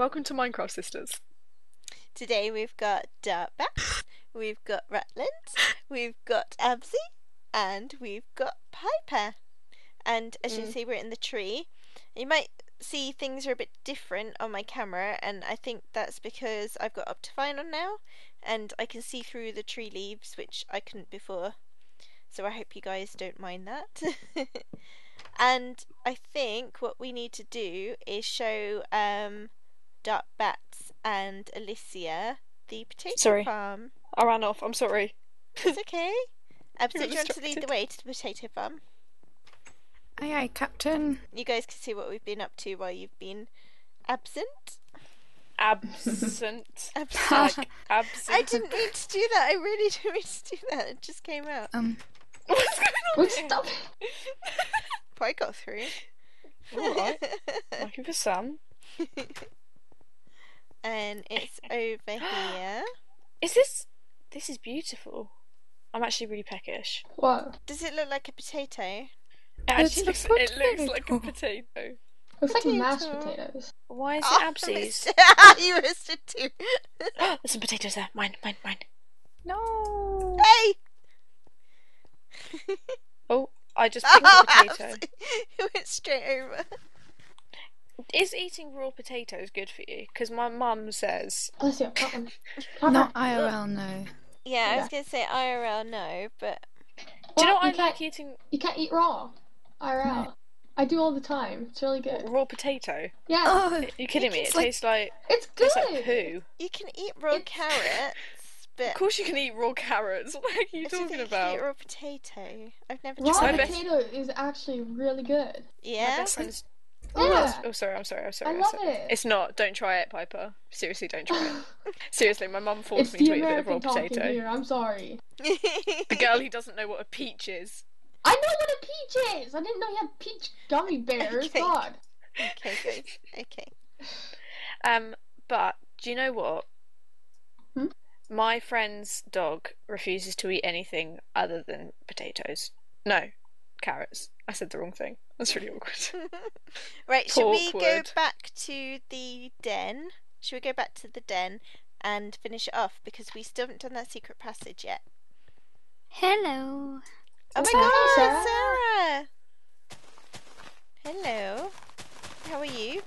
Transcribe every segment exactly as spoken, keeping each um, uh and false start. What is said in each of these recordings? Welcome to Minecraft Sisters. Today we've got uh, Bax, we've got Rutland, we've got Absy, and we've got Piper. And as mm. you see, we're in the tree. You might see things are a bit different on my camera, and I think that's because I've got Optifine on now, and I can see through the tree leaves, which I couldn't before. So I hope you guys don't mind that. And I think what we need to do is show um, Dark Bats and Alicia the potato sorry. farm. I ran off, I'm sorry. It's okay. Um, so do you want to lead the way to the potato farm? Aye aye, Captain. You guys can see what we've been up to while you've been absent. Absent. Absent. Like, absent. I didn't mean to do that. I really didn't mean to do that. It just came out. Um, What's going on here? Stop. I got through. Alright. Lucky for some. And it's over here. Is this... This is beautiful. I'm actually really peckish. What? Does it look like a potato? It actually looks, it looks like a potato. It looks like mashed potatoes. Why is it Absy's? You missed it too. There's some potatoes there. Mine, mine, mine. No. Hey! Oh. I just picked oh, the potato. It went straight over. Is eating raw potatoes good for you? Because my mum says... Oh, see, not I R L, no. Yeah, yeah, I was going to say I R L, no, but... Well, do you know what you I like eating... You can't eat raw. I R L. No. I do all the time. It's really good. Raw potato? Yeah. Oh, Are you kidding me? It like... tastes like... It's good. It tastes like poo. You can eat raw it's... carrots. Of course you can eat raw carrots. What are you I talking think about? I can eat raw potato. I've never raw tried. Raw potato best... is actually really good. Yeah. My best friend's... Oh, yeah. oh, sorry. I'm sorry. I'm sorry. I love I'm sorry. It. It's not. Don't try it, Piper. Seriously, don't try it. Seriously, my mum forced it's me to eat a bit of raw potato. Here, I'm sorry. The girl who doesn't know what a peach is. I know what a peach is. I didn't know you had peach gummy bears. Okay. God. Okay. Good. Okay. Um, but do you know what? Hmm? My friend's dog refuses to eat anything other than potatoes. No, carrots. I said the wrong thing. That's really awkward. Right, should we go back to the den? Should we go back to the den and finish it off? Because we still haven't done that secret passage yet. Hello. Oh my god, Sarah! Hello. How are you?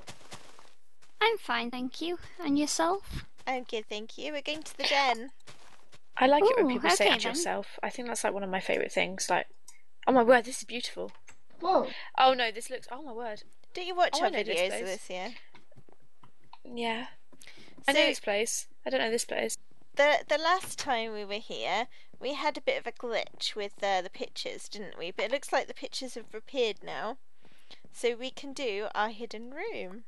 I'm fine, thank you. And yourself? I'm good, thank you. We're going to the den. I like Ooh, it when people okay, say it to yourself. I think that's like one of my favourite things. Like, oh my word, this is beautiful. Whoa. Oh no, this looks. Oh my word. Don't you watch oh, our videos this of this? Yeah. Yeah. So, I know this place. I don't know this place. The the last time we were here, we had a bit of a glitch with uh, the pictures, didn't we? But it looks like the pictures have appeared now, so we can do our hidden room.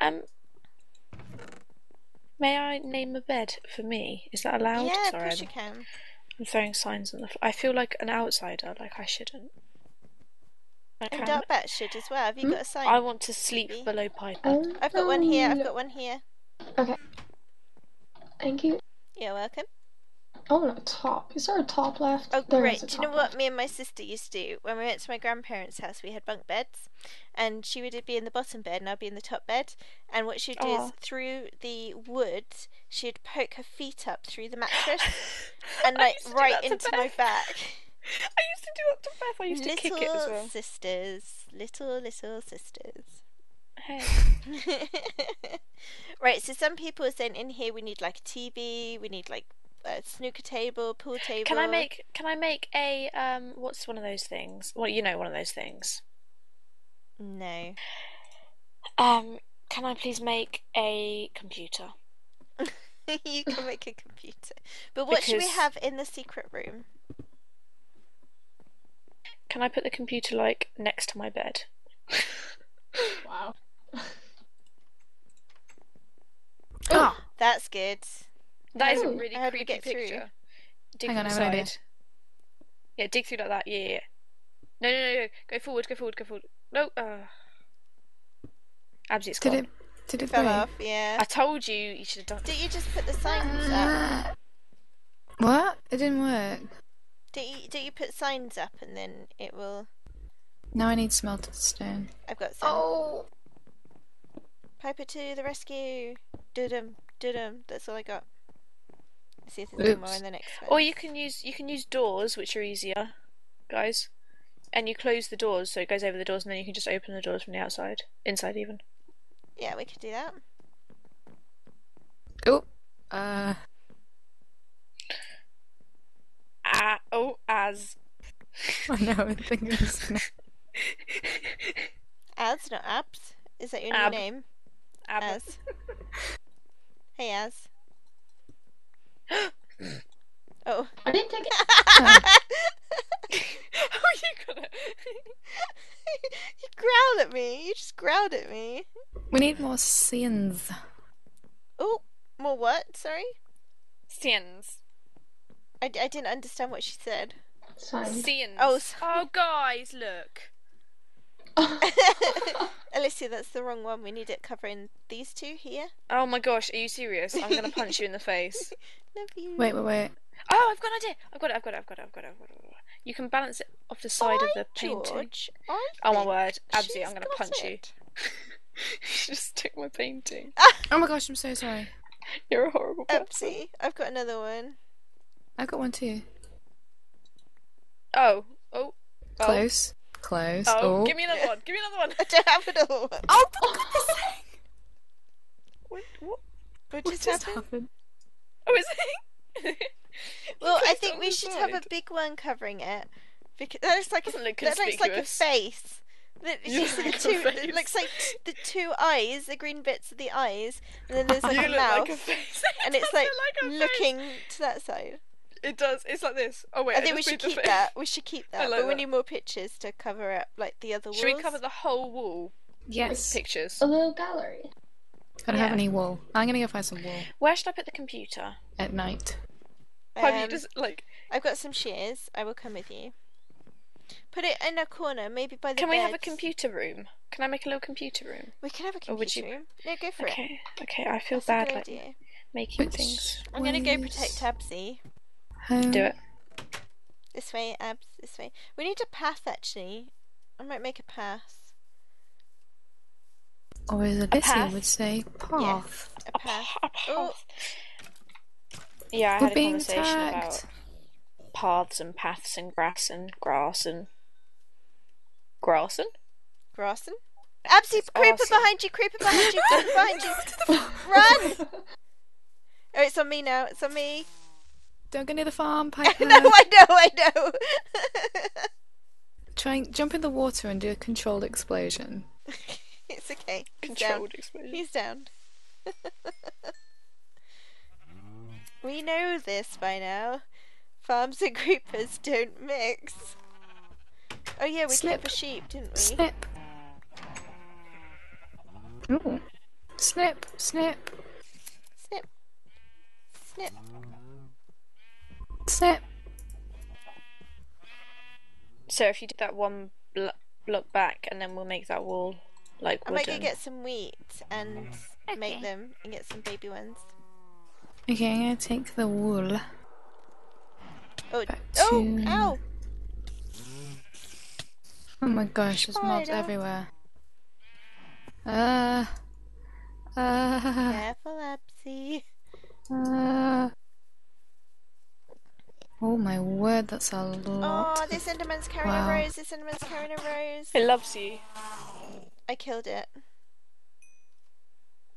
Um. May I name a bed for me? Is that allowed? Yeah, Sorry, of course I'm, you can. I'm throwing signs on the floor. I feel like an outsider, like I shouldn't. I and Dark Bat should as well. Have you mm? got a sign? I want to sleep maybe? below Piper. Um, I've got one here, I've got one here. Okay. Thank you. You're welcome. Oh, and a top. Is there a top left? Oh, great. Do you know what me and my sister used to do? When we went to my grandparents' house, we had bunk beds, and she would be in the bottom bed, and I'd be in the top bed, and what she'd do Aww. is, through the wood, she'd poke her feet up through the mattress, and, like, right into my back. I used to do that to Beth. I used to little kick it as well. Little sisters. Little, little sisters. Hey. Right, so some people are saying in here we need, like, a T V, we need, like, a snooker table, pool table. Can I make? Can I make a um? What's one of those things? Well, you know, one of those things. No. Um. Can I please make a computer? You can make a computer, but what because... should we have in the secret room? Can I put the computer like next to my bed? Wow. Oh, that's good. That Ooh, is a really creepy get picture. Dig Hang on, I have an idea. Yeah, dig through like that. Yeah, yeah. No, no, no, no. Go forward. Go forward. Go forward. No. Uh... Absy, it's gone. Did it? Did it fell off? Yeah. I told you. You should have done. Did you just put the signs uh... up? What? It didn't work. Do you? Do you put signs up and then it will? Now I need smelted stone. I've got some. Oh. Piper to the rescue. Dudum, dudum. That's all I got. Let's see if there's more in the next one. Or you can use you can use doors, which are easier, guys. And you close the doors, so it goes over the doors, and then you can just open the doors from the outside, inside even. Yeah, we could do that. Oh, uh, ah, oh, as. I know. I think it's as, not abs. Is that your Ab. new name? Ab. As. Hey, as. Oh. I didn't take it. Oh, you got it. You growled at me. You just growled at me. We need more sins. Oh, more what? Sorry? Sins. I, I didn't understand what she said. Sorry. Sins. Oh, sorry. Oh, guys, look. Alicia, that's the wrong one. We need it covering these two here. Oh my gosh, are you serious? I'm going to punch you in the face. Love you. Wait, wait, wait. Oh, I've got an idea. I've got it, I've got it, I've got it, I've got it, I've got it. I've got it. You can balance it off the side I, of the painting. George, oh my word, Abzi, I'm going to punch it. you. You just took my painting. Oh my gosh, I'm so sorry. You're a horrible person. Abzi, I've got another one. I've got one too. Oh, oh. oh. Close. Close. Oh, oh, give me another one. Give me another one. I don't have another one. Oh, for goodness sake. Wait, what? What, what just happened? happened? Oh, is it? Well, I think we should side. have a big one covering it. Because that looks like, a, look that looks like a face. That looks like two, a face. It looks like the two eyes, the green bits of the eyes, and then there's like you a look mouth. Like a face. And it's like, like looking face. to that side. It does. It's like this. Oh wait. I think I we should keep face. that. We should keep that. Like but that. we need more pictures to cover up like the other walls. Should we cover the whole wall? Yes. With pictures. A little gallery. I don't yeah. have any wall. I'm gonna go find some wall. Where should I put the computer? At night. Um, have you just like? I've got some shears. I will come with you. Put it in a corner, maybe by the. Can beds. we have a computer room? Can I make a little computer room? We can have a computer you... room. No, go for okay. it. Okay. Okay. I feel That's bad like idea. making Which things. I'm gonna go protect Abzi. Um, Do it. This way, Abs, this way. We need a path, actually. I might make a path. Or as Alicia would say, path. Yes, a path. A path. Oh. Yeah, I We're had a conversation tagged. about paths and paths and grass and grass and... Grass and? Grass and? Abs, creeper awesome. behind you, creeper behind you, creeper behind you. Run! Oh, it's on me now, it's on me. Don't go near the farm, Piper. No, I know, I know. Try and jump in the water and do a controlled explosion. It's okay. Controlled explosion. He's down. We know this by now. Farms and creepers don't mix. Oh yeah, we Snip. kept a sheep, didn't we? Snip. Ooh. Snip. Snip. Snip. Snip. Snip. So if you do that one blo block back, and then we'll make that wall like wooden. I might go get some wheat and okay. make them and get some baby ones. Okay, I'm gonna take the wool. Oh! To... Oh! Ow! Oh my gosh, there's mobs everywhere. Uh. Uh. Careful, Abzi. Uh. Oh my word, that's a lot. Oh, this Enderman's carrying wow. a rose, this Enderman's carrying a rose. It loves you. I killed it.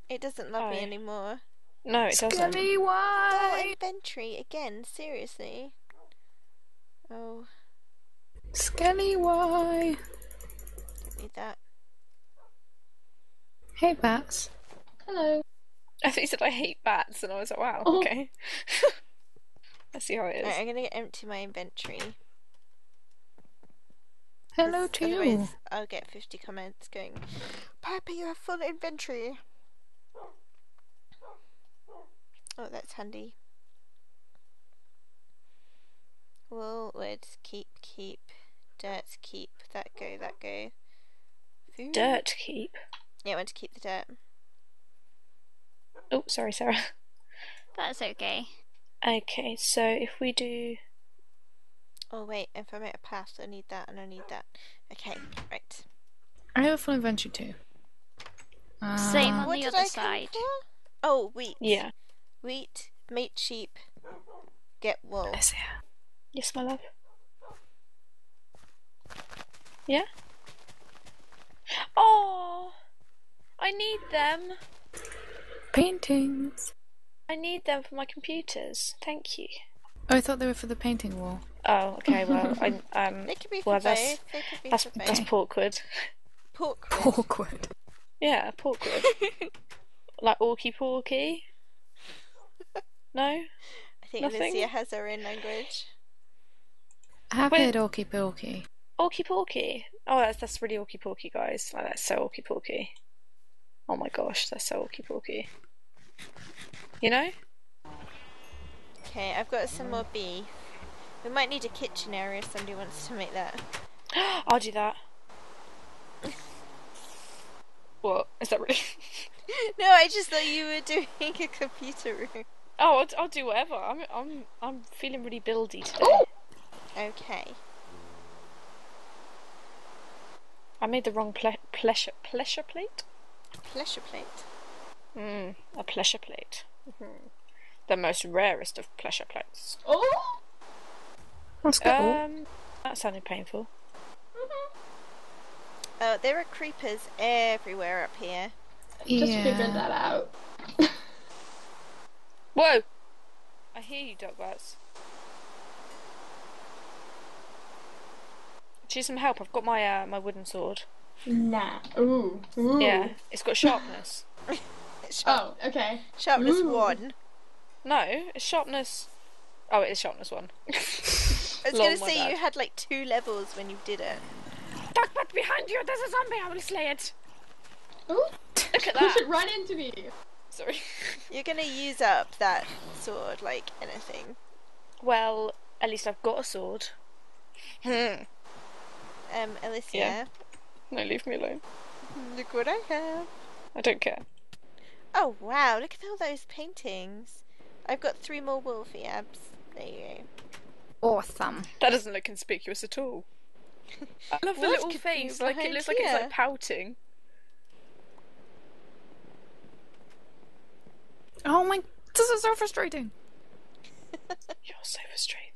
It doesn't love oh. me anymore. No, it Scary doesn't. Scary one! Oh, inventory, again, seriously. Oh. Skelly, why? Don't need that. Hey, bats. Hello. I thought you said I hate bats, and I was like, wow, oh. okay. Let's see how it is. Right, I'm gonna empty my inventory. Hello to you. I'll get fifty comments going, Piper, you have full inventory. Oh, that's handy. Wool, wood, keep, keep. Dirt, keep. That go, that go. Food. Dirt, keep? Yeah, I want to keep the dirt. Oh, sorry, Sarah. That's okay. Okay, so if we do... Oh wait, if I make a path, I need that and I need that. Okay, right. I have a full inventory too. Uh, Same on what the other side. Oh, wheat. Yeah. Wheat, mate sheep, get wool. Yes, yeah. Yes, my love. Yeah? Oh! I need them! Paintings! I need them for my computers. Thank you. Oh, I thought they were for the painting wall. Oh, okay, well, I, um... They could be well, for that's, they could be that's, for that's Porkwood. Porkwood? Porkwood. Yeah, Porkwood. Like Orky Porky? No? I think nothing? Lucia has her own language. I have heard Orky Porky. Orky Porky? Oh, that's, that's really Orky Porky, guys. Like, that's so Orky Porky. Oh my gosh, that's so Orky Porky. You know? Okay, I've got some more beef. We might need a kitchen area if somebody wants to make that. I'll do that. What? Is that really? No, I just thought you were doing a computer room. Oh, I'll, I'll do whatever. I'm, I'm, I'm feeling really buildy today. Ooh! Okay. I made the wrong ple pleasure pleasure plate. Pleasure plate. Mm, a pleasure plate. Mm-hmm. The most rarest of pleasure plates. Oh. That's good. Um, that sounded painful. Mm-hmm. Oh, there are creepers everywhere up here. Yeah. Just figured that out. Whoa! I hear you, dog rats. Do you need some help? I've got my uh, my wooden sword. Nah. Ooh. Ooh. Yeah. It's got sharpness. Sharp. Oh, okay. Sharpness Ooh. one. No, it's sharpness. Oh, it is sharpness one. I was Long, gonna say dad. you had like two levels when you did it. Dog bat behind you! There's a zombie. I will slay it. Ooh. Look at that. Push it right into me. Sorry. You're gonna use up that sword like anything. Well, at least I've got a sword. Hmm. Um, Alicia. Yeah. No, leave me alone. Look what I have. I don't care. Oh wow! Look at all those paintings. I've got three more wolfy abs. There you go. Awesome. That doesn't look conspicuous at all. I love the little face. Like it looks here? like it's like pouting. Oh my! This is so frustrating. You're so frustrating.